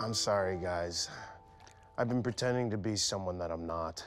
I'm sorry, guys. I've been pretending to be someone that I'm not.